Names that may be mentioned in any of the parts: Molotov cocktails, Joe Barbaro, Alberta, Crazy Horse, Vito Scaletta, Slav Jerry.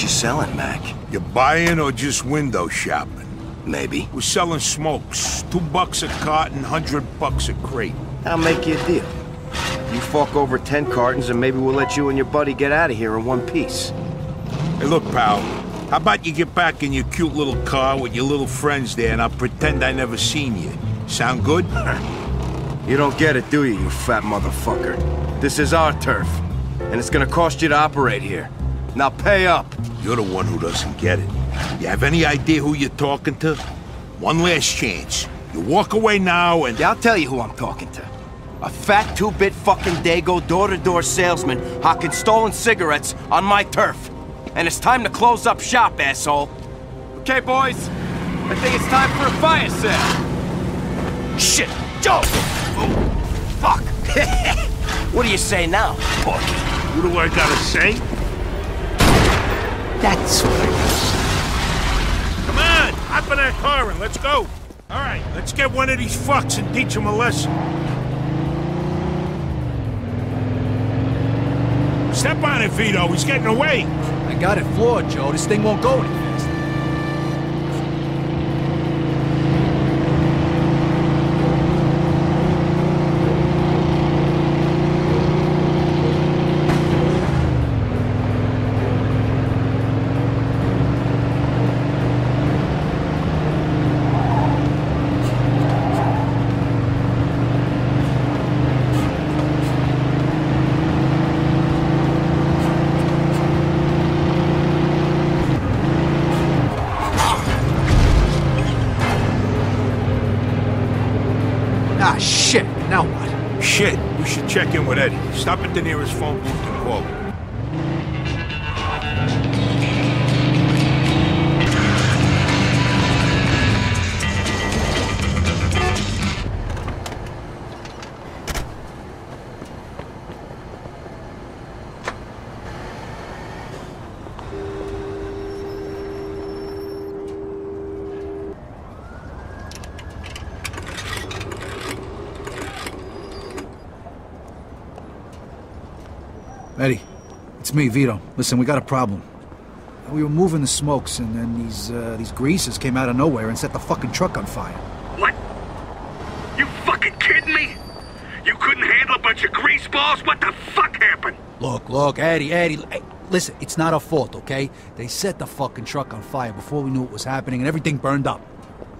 What you selling, Mac? You buying or just window shopping? Maybe. We're selling smokes. $2 a carton, $100 a crate. I'll make you a deal. You fork over 10 cartons and maybe we'll let you and your buddy get out of here in one piece. Hey, look, pal. How about you get back in your cute little car with your little friends there and I'll pretend I never seen you. Sound good? You don't get it, do you, you fat motherfucker? This is our turf, and it's gonna cost you to operate here. Now pay up. You're the one who doesn't get it. You have any idea who you're talking to? One last chance. You walk away now and... Yeah, I'll tell you who I'm talking to. A fat two-bit fucking dago door-to-door salesman hawking stolen cigarettes on my turf. And it's time to close up shop, asshole. Okay, boys. I think it's time for a fire sale. Shit. Joe! Oh, fuck. What do you say now, Porky? What do I gotta say? That's what I gotta say. Come on, hop in that car and let's go. All right, let's get one of these fucks and teach him a lesson. Step on it, Vito. He's getting away. I got it floored, Joe. This thing won't go any faster. Shit, now what? Shit, we should check in with Eddie. Stop at the nearest phone booth and call him. Eddie, it's me, Vito. Listen, we got a problem. We were moving the smokes, and then these greasers came out of nowhere and set the fucking truck on fire. What? You fucking kidding me? You couldn't handle a bunch of grease balls? What the fuck happened? Look, Eddie, hey, listen, it's not our fault, okay? They set the fucking truck on fire before we knew what was happening, and everything burned up.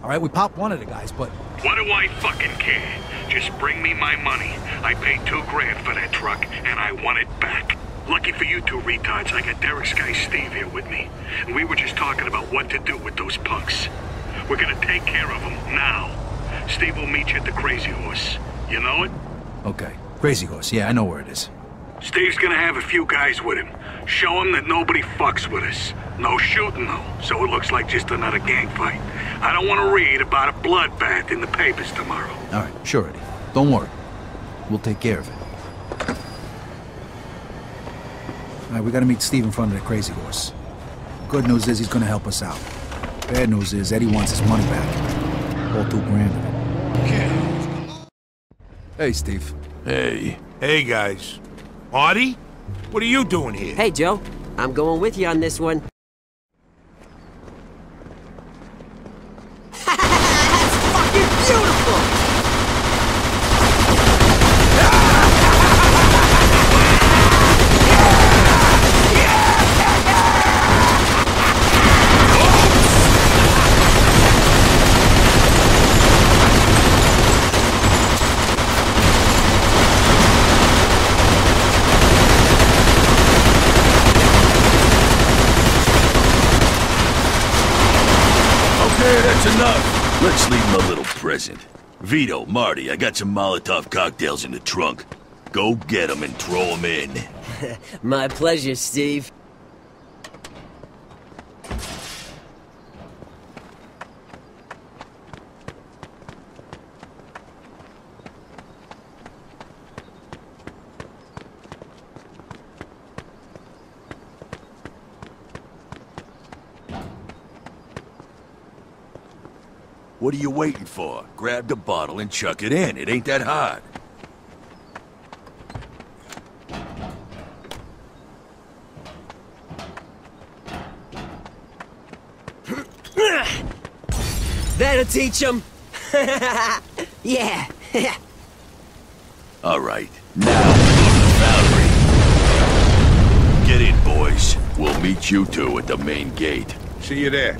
All right, we popped one of the guys, but... What do I fucking care? Just bring me my money. I paid $2,000 for that truck, and I want it back. Lucky for you two retards, I got Derek's guy Steve here with me. And we were just talking about what to do with those punks. We're gonna take care of them now. Steve will meet you at the Crazy Horse. You know it? Okay. Crazy Horse. Yeah, I know where it is. Steve's gonna have a few guys with him. Show him that nobody fucks with us. No shooting, though, so it looks like just another gang fight. I don't want to read about a bloodbath in the papers tomorrow. All right, sure, Eddie. Don't worry. We'll take care of it. All right, we gotta meet Steve in front of the Crazy Horse. Good news is he's gonna help us out. Bad news is Eddie wants his money back. All $2,000 of it. Okay. Hey, Steve. Hey. Hey, guys. Artie? What are you doing here? Hey, Joe. I'm going with you on this one. That's fucking beautiful! Enough. Let's leave him a little present. Vito, Marty, I got some Molotov cocktails in the trunk. Go get them and throw them in. My pleasure, Steve. What are you waiting for? Grab the bottle and chuck it in. It ain't that hard. That'll teach him. Yeah. All right. Now, Valerie. Get in, boys. We'll meet you two at the main gate. See you there.